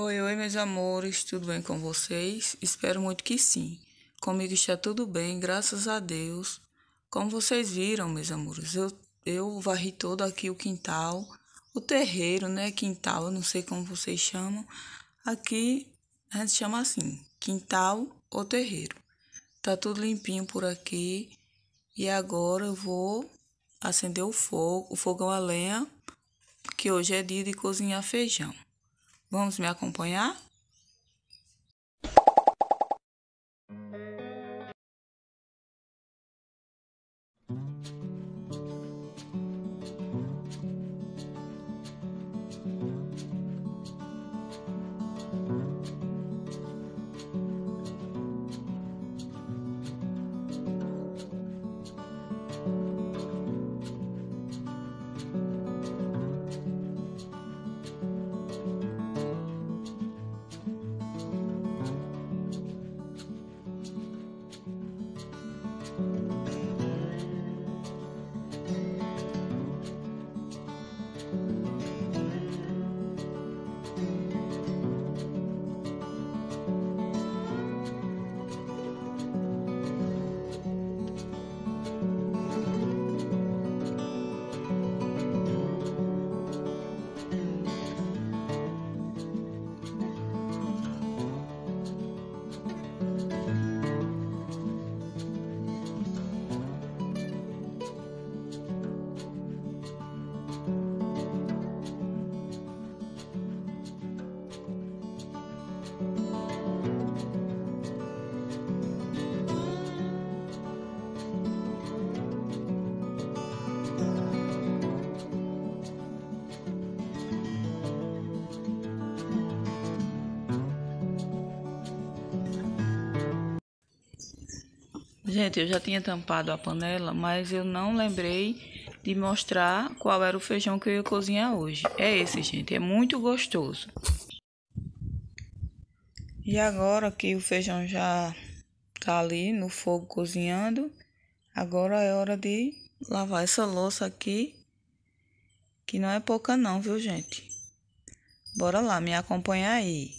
Oi, meus amores, tudo bem com vocês? Espero muito que sim. Comigo está tudo bem, graças a Deus. Como vocês viram, meus amores, eu varri todo aqui o quintal, o terreiro, né? Quintal, eu não sei como vocês chamam. Aqui a gente chama assim, quintal ou terreiro. Tá tudo limpinho por aqui. E agora eu vou acender o fogão a lenha, que hoje é dia de cozinhar feijão. Vamos me acompanhar? Gente, eu já tinha tampado a panela, mas eu não lembrei de mostrar qual era o feijão que eu ia cozinhar hoje. É esse, gente, é muito gostoso. E agora que o feijão já tá ali no fogo cozinhando, agora é hora de lavar essa louça aqui, que não é pouca não, viu, gente? Bora lá, me acompanha aí.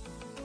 slow.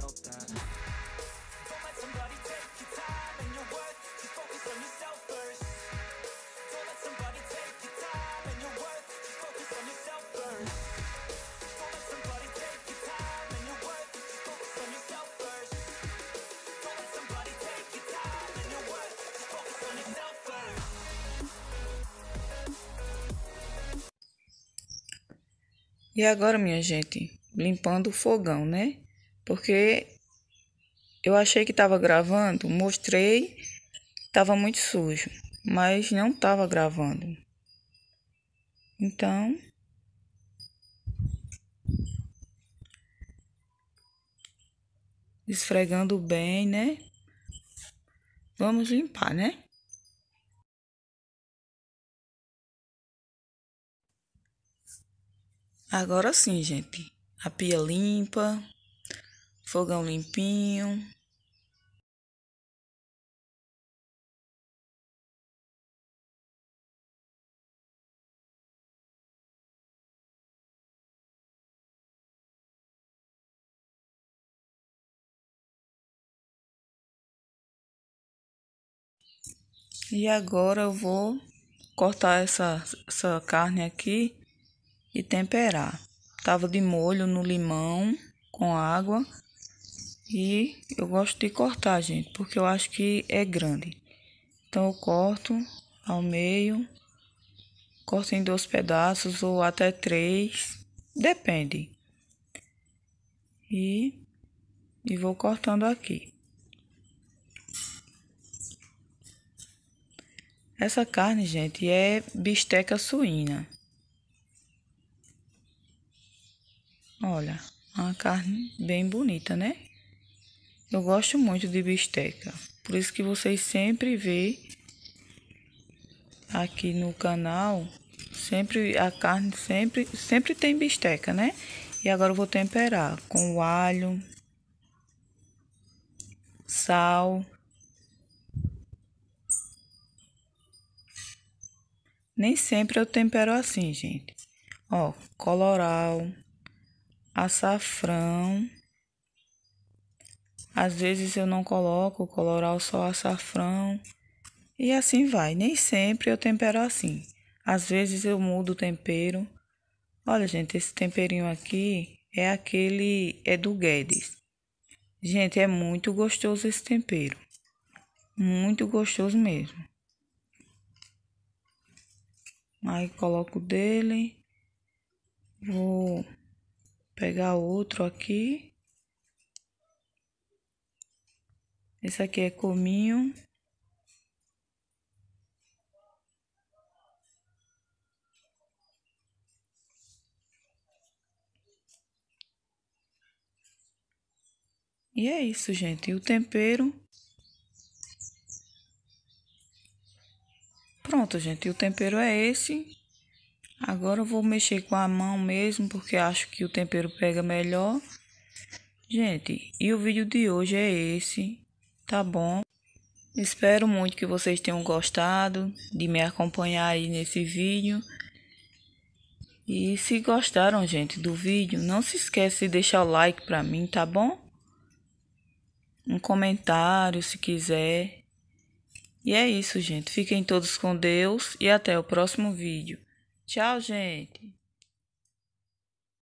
felt that. Don't let somebody take your time and your worth, just focus on yourself first. Don't let somebody take your time and your worth, just focus on yourself first. E agora, minha gente, limpando o fogão, né? Porque eu achei que estava gravando, mostrei, estava muito sujo, mas não estava gravando. Então, esfregando bem, né? Vamos limpar, né? Agora sim, gente. A pia limpa, fogão limpinho. E agora eu vou cortar essa carne aqui e temperar. Tava de molho no limão com água, e eu gosto de cortar, gente, porque eu acho que é grande. Então eu corto ao meio, corto em 2 pedaços ou até 3, depende. E vou cortando aqui. Essa carne, gente, é bisteca suína. Olha, uma carne bem bonita, né? Eu gosto muito de bisteca. Por isso que vocês sempre vê aqui no canal, sempre a carne sempre tem bisteca, né? E agora eu vou temperar com o alho, sal. Nem sempre eu tempero assim, gente. Ó, colorau, açafrão. Às vezes eu não coloco colorau, só açafrão. E assim vai. Nem sempre eu tempero assim. Às vezes eu mudo o tempero. Olha, gente, esse temperinho aqui é aquele... é do Guedes. Gente, é muito gostoso esse tempero. Muito gostoso mesmo. Aí coloco dele. Vou pegar outro aqui. Esse aqui é cominho. E é isso, gente. E o tempero. Pronto, gente. O tempero é esse. Agora eu vou mexer com a mão mesmo, porque acho que o tempero pega melhor. Gente, e o vídeo de hoje é esse, tá bom? Espero muito que vocês tenham gostado de me acompanhar aí nesse vídeo. E se gostaram, gente, do vídeo, não se esquece de deixar o like pra mim, tá bom? Um comentário, se quiser. E é isso, gente. Fiquem todos com Deus e até o próximo vídeo. Tchau, gente!